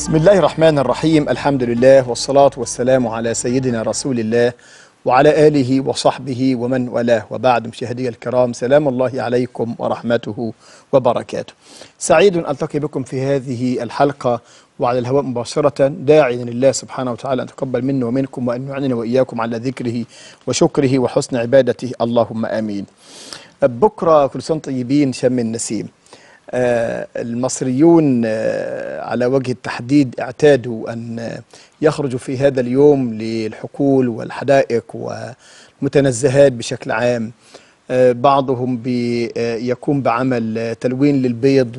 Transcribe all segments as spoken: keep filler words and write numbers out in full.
بسم الله الرحمن الرحيم. الحمد لله والصلاة والسلام على سيدنا رسول الله وعلى آله وصحبه ومن والاه، وبعد. مشاهدي الكرام، سلام الله عليكم ورحمته وبركاته. سعيد أن ألتقي بكم في هذه الحلقة وعلى الهواء مباشرة، داعيا لله سبحانه وتعالى أن تقبل منا ومنكم، وأن يعنينا وإياكم على ذكره وشكره وحسن عبادته، اللهم آمين. بكرة كل سنة طيبين. شم النسيم. المصريون على وجه التحديد اعتادوا أن يخرجوا في هذا اليوم للحقول والحدائق والمتنزهات بشكل عام. بعضهم بيقوم بعمل تلوين للبيض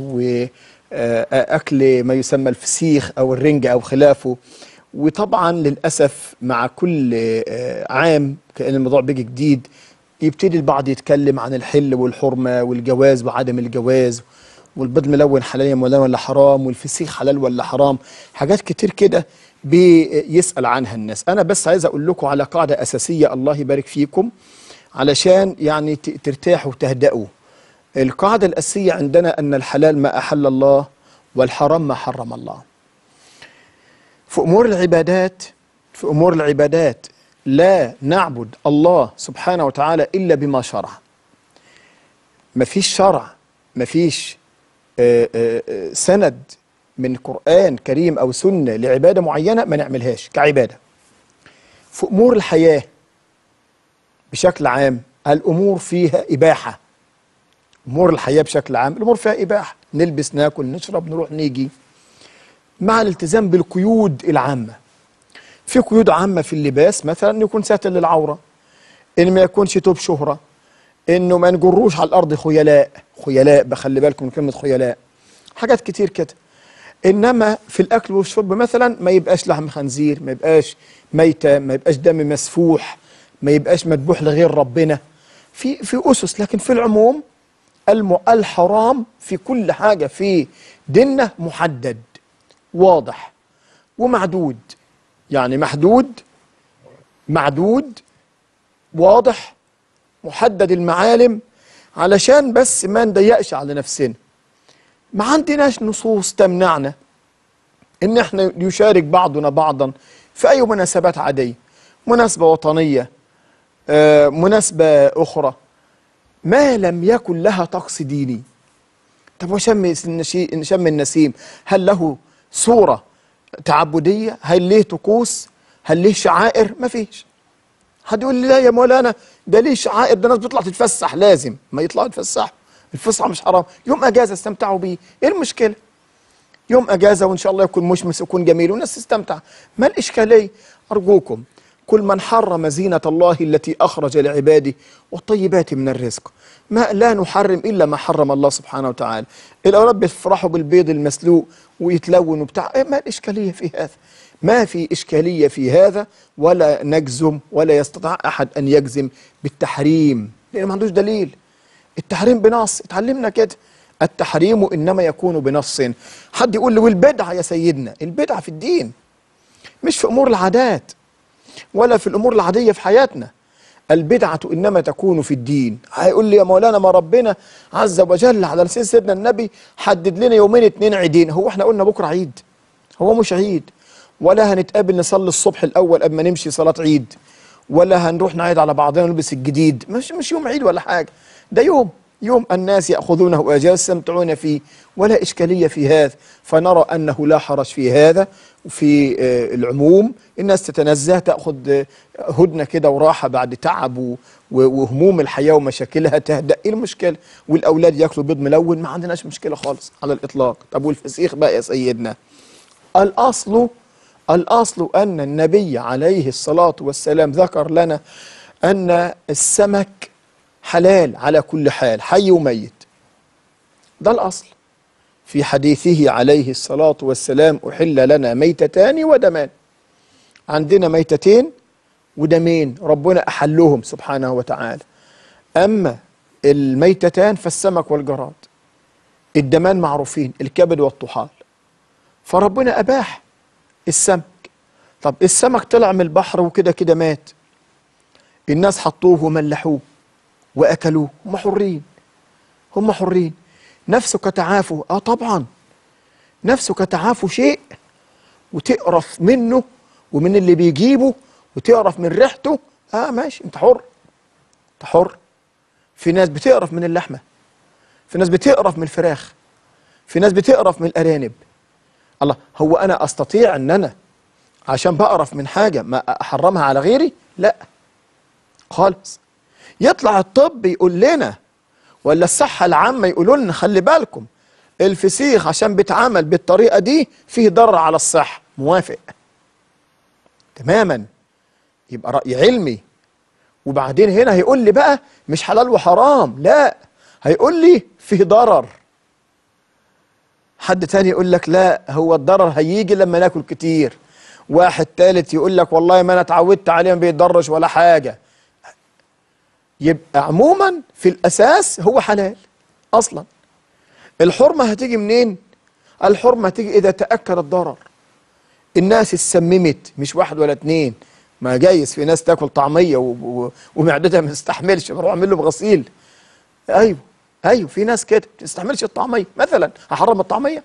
وأكل ما يسمى الفسيخ أو الرنجة أو خلافه. وطبعا للأسف مع كل عام كأن الموضوع بيجي جديد، يبتدي البعض يتكلم عن الحل والحرمة والجواز وعدم الجواز، والبيض ملون حلال ولا حرام، والفسيخ حلال ولا حرام، حاجات كتير كده بيسأل عنها الناس. أنا بس عايز أقول لكم على قاعدة أساسية، الله يبارك فيكم، علشان يعني ترتاحوا وتهدأوا. القاعدة الأساسية عندنا أن الحلال ما أحل الله والحرام ما حرم الله. في أمور العبادات، في أمور العبادات لا نعبد الله سبحانه وتعالى إلا بما شرع. مفيش شرع، مفيش آآ آآ سند من قرآن كريم أو سنة لعبادة معينة ما نعملهاش كعبادة. في أمور الحياة بشكل عام الأمور فيها إباحة. أمور الحياة بشكل عام الأمور فيها إباحة، نلبس، ناكل، نشرب، نروح، نيجي، مع الالتزام بالقيود العامة. في قيود عامة في اللباس، مثلا أن يكون ساتر للعورة، إن ما يكونش توب شهرة، إنه ما نجروش على الأرض خيلاء. خيلاء بخلي بالكم من كلمة خيلاء، حاجات كتير كده. إنما في الأكل والشرب مثلا ما يبقاش لحم خنزير، ما يبقاش ميتة، ما يبقاش دم مسفوح، ما يبقاش مذبوح لغير ربنا، في في أسس. لكن في العموم الحرام في كل حاجة في ديننا محدد واضح ومعدود، يعني محدود معدود واضح محدد المعالم، علشان بس ما نضيقش على نفسنا. ما عندناش نصوص تمنعنا ان احنا نشارك بعضنا بعضا في اي مناسبات عاديه، مناسبه وطنيه، آه، مناسبه اخرى، ما لم يكن لها طقس ديني. طب وشم شم النسيم هل له صوره تعبديه؟ هل ليه طقوس؟ هل ليه شعائر؟ مفيش. هتقول لي لا يا مولانا ده ليه شعائر، ده ناس بتطلع تتفسح، لازم ما يطلعوا يتفسحوا، الفسحه مش حرام، يوم اجازه استمتعوا بيه، ايه المشكله؟ يوم اجازه وان شاء الله يكون مشمس ويكون جميل والناس تستمتع، ما الاشكاليه؟ ارجوكم، كل من حرم زينه الله التي اخرج لعباده والطيبات من الرزق. ما لا نحرم الا ما حرم الله سبحانه وتعالى. الاولاد بيفرحوا بالبيض المسلوق ويتلون وبتاع، ما الاشكاليه في هذا؟ ما في اشكاليه في هذا، ولا نجزم ولا يستطيع احد ان يجزم بالتحريم، لان ما عندوش دليل. التحريم بنص، اتعلمنا كده، التحريم انما يكون بنص. حد يقول لي والبدعه يا سيدنا؟ البدعه في الدين، مش في امور العادات ولا في الامور العاديه في حياتنا. البدعة إنما تكون في الدين. هيقول لي يا مولانا ما ربنا عز وجل على لسان سيدنا النبي حدد لنا يومين اتنين عيدين. هو احنا قلنا بكرة عيد؟ هو مش عيد، ولا هنتقابل نصلي الصبح الأول قبل ما نمشي صلاة عيد، ولا هنروح نعيد على بعضنا ونلبس الجديد، مش مش يوم عيد ولا حاجة. ده يوم، يوم الناس يأخذونه أجازة يستمتعون فيه، ولا إشكالية في هذا. فنرى أنه لا حرج في هذا، وفي العموم الناس تتنزه، تأخذ هدنة كده وراحة بعد تعب وهموم الحياة ومشاكلها، تهدأ، إيه المشكلة؟ والأولاد يأكلوا بيض ملون، ما عندناش مشكلة خالص على الإطلاق. طب والفسيخ بقى يا سيدنا؟ الأصل، الأصل أن النبي عليه الصلاة والسلام ذكر لنا أن السمك حلال على كل حال، حي وميت، ده الأصل. في حديثه عليه الصلاة والسلام أحل لنا ميتتان ودمان. عندنا ميتتين ودمين ربنا أحلهم سبحانه وتعالى. أما الميتتان فالسمك والجراد، الدمان معروفين، الكبد والطحال، فربنا أباح السمك. طب السمك طلع من البحر وكده كده مات، الناس حطوه وملحوه وأكلوه، هم حرين، هم حرين. نفسك تعافه، آه طبعا، نفسك تعافه شيء وتقرف منه ومن اللي بيجيبه وتقرف من ريحته، اه ماشي، انت حر، انت حر. في ناس بتقرف من اللحمه، في ناس بتقرف من الفراخ، في ناس بتقرف من الارانب. الله، هو انا استطيع ان انا عشان بقرف من حاجه ما احرمها على غيري؟ لا خالص. يطلع الطب يقول لنا ولا الصحه العامه يقولوا لنا خلي بالكم الفسيخ عشان بيتعمل بالطريقه دي فيه ضرر على الصحه، موافق تماما، يبقى راي علمي. وبعدين هنا هيقول لي بقى مش حلال وحرام، لا، هيقول لي فيه ضرر. حد تاني يقول لك لا، هو الضرر هيجي لما ناكل كتير. واحد تالت يقول لك والله ما انا اتعودت عليه ما بيضرش ولا حاجه. يبقى عموما في الاساس هو حلال اصلا. الحرمه هتيجي منين؟ الحرمه هتيجي اذا تاكد الضرر. الناس اتسممت، مش واحد ولا اتنين، ما جايز في ناس تاكل طعميه ومعدتها ما تستحملش، بروح اعمل له بغسيل. ايوه ايوه، في ناس كده ما تستحملش الطعميه مثلا، هحرم الطعميه؟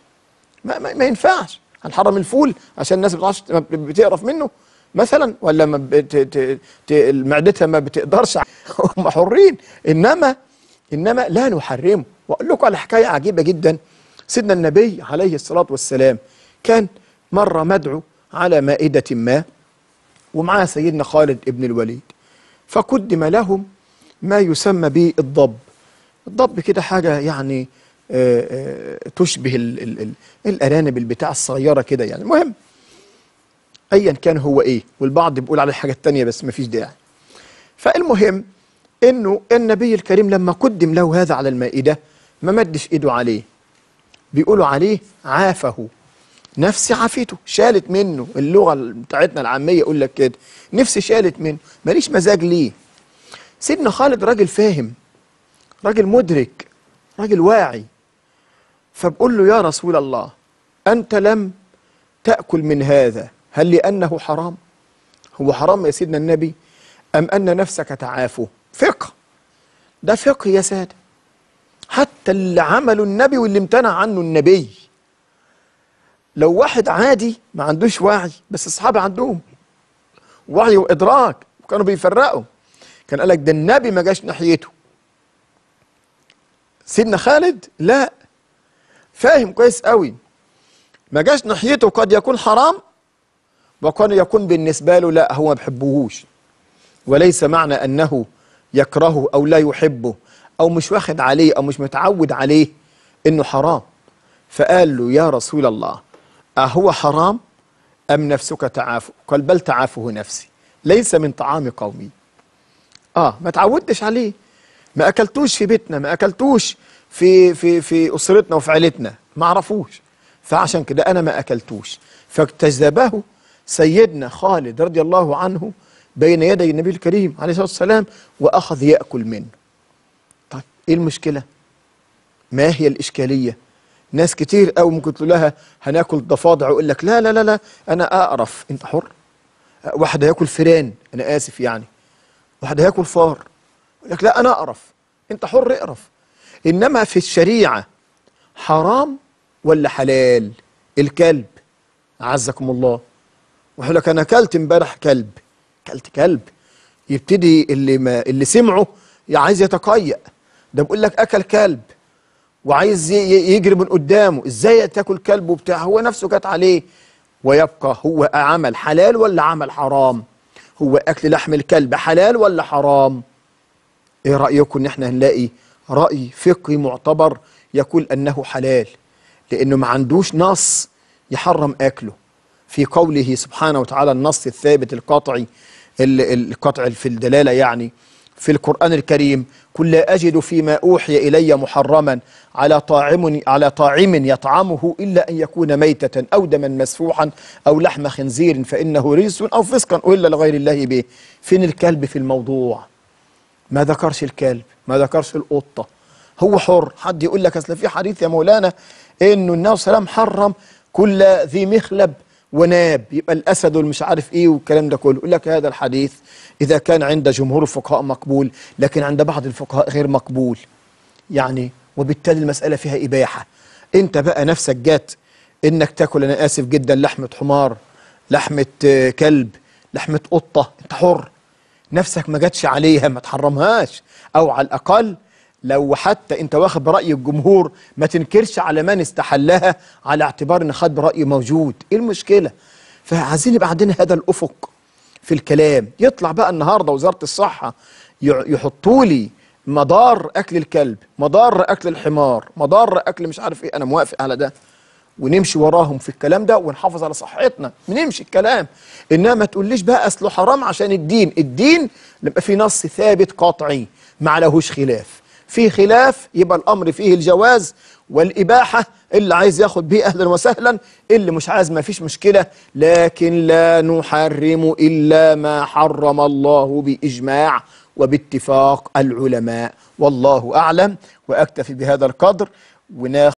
ما, ما, ما ينفعش. هنحرم الفول عشان الناس ما بتقرف منه مثلا، ولا ما بت... ت... ت... معدتها ما بتقدرش، هم حرين. انما انما لا نحرمه. واقول لكم على حكايه عجيبه جدا. سيدنا النبي عليه الصلاه والسلام كان مره مدعو على مائده ما، ومعاه سيدنا خالد ابن الوليد، فقدم لهم ما يسمى بالضب. الضب كده حاجه يعني آآ آآ تشبه ال ال ال الارانب البتاع الصغيره كده يعني. المهم ايا كان هو ايه، والبعض بيقول على الحاجه التانيه بس مفيش داعي. فالمهم انه النبي الكريم لما قدم له هذا على المائده ما مدش ايده عليه، بيقولوا عليه عافه، نفسي عافيته، شالت منه. اللغه بتاعتنا العاميه يقول لك كده، نفسي شالت منه، ماليش مزاج ليه. سيدنا خالد راجل فاهم، راجل مدرك، راجل واعي، فبقول له يا رسول الله أنت لم تأكل من هذا، هل لأنه حرام؟ هو حرام يا سيدنا النبي أم أن نفسك تعافه؟ فقه، ده فقه يا سادة. حتى اللي عمله النبي واللي امتنع عنه النبي، لو واحد عادي ما عندوش وعي، بس الصحابة عندهم وعي وإدراك وكانوا بيفرقوا، كان قالك ده النبي ما جاش ناحيته. سيدنا خالد لا، فاهم كويس قوي، ما جاش ناحيته. قد يكون حرام وقد يكون بالنسبه له لا، هو ما بيحبهوش، وليس معنى انه يكرهه او لا يحبه او مش واخد عليه او مش متعود عليه انه حرام. فقال له يا رسول الله اهو حرام ام نفسك تعافه؟ قال بل تعافه نفسي، ليس من طعام قومي. اه ما تعودتش عليه، ما اكلتوش في بيتنا، ما اكلتوش في في في اسرتنا وفي عيلتنا، ما اعرفوش، فعشان كده انا ما اكلتوش. فاجتذبه سيدنا خالد رضي الله عنه بين يدي النبي الكريم عليه الصلاه والسلام واخذ ياكل منه. طيب ايه المشكله؟ ما هي الاشكاليه؟ ناس كتير قوي ممكن تقول لها هناكل ضفادع، ويقول لك لا لا لا لا انا اقرف. انت حر. واحد هياكل فيران، انا اسف يعني، واحد هياكل فار، لك لا أنا أقرف. أنت حر اقرف. إنما في الشريعة حرام ولا حلال؟ الكلب عزكم الله، ويقول لك أنا كلت امبارح كلب، كلت كلب، يبتدي اللي ما اللي سمعه عايز يتقيأ. ده بيقول لك أكل كلب وعايز يجري من قدامه، إزاي تاكل كلب وبتاع، هو نفسه جت عليه. ويبقى هو عمل حلال ولا عمل حرام؟ هو أكل لحم الكلب حلال ولا حرام؟ ايه رأيكم ان احنا هنلاقي رأي فقهي معتبر يقول انه حلال، لانه ما عندوش نص يحرم اكله في قوله سبحانه وتعالى، النص الثابت القاطعي القاطع في الدلالة يعني في القرآن الكريم، قل لا اجد فيما اوحي الي محرما على طاعم على طاعم يطعمه الا ان يكون ميتة او دما مسفوحا او لحم خنزير فانه رجس او فسقا الا لغير الله به. فين الكلب في الموضوع؟ ما ذكرش الكلب، ما ذكرش القطه، هو حر. حد يقول لك اصل في حديث يا مولانا انه النبي صلى الله عليه وسلم حرم كل ذي مخلب وناب، يبقى الاسد والمش عارف ايه والكلام ده كله. يقول لك هذا الحديث اذا كان عند جمهور الفقهاء مقبول، لكن عند بعض الفقهاء غير مقبول يعني، وبالتالي المساله فيها اباحه. انت بقى نفسك جات انك تاكل، انا اسف جدا، لحمه حمار، لحمه كلب، لحمه قطه، انت حر، نفسك ما جاتش عليها ما تحرمهاش، او على الاقل لو حتى انت واخد براي الجمهور ما تنكرش على من استحلها على اعتبار ان خد برايه موجود. ايه المشكله؟ فعايزين يبقى عندنا هذا الافق في الكلام. يطلع بقى النهارده وزاره الصحه يحطوا لي مضار اكل الكلب، مضار اكل الحمار، مضار اكل مش عارف ايه، انا موافق على ده ونمشي وراهم في الكلام ده ونحافظ على صحتنا، بنمشي الكلام. انما ما تقوليش بقى اصله حرام عشان الدين. الدين يبقى في نص ثابت قاطعي ما عليهوش خلاف، في خلاف يبقى الامر فيه الجواز والاباحه، اللي عايز ياخد بيه اهلا وسهلا، اللي مش عايز ما فيش مشكله، لكن لا نحرم الا ما حرم الله باجماع وباتفاق العلماء. والله اعلم، واكتفي بهذا القدر وناخد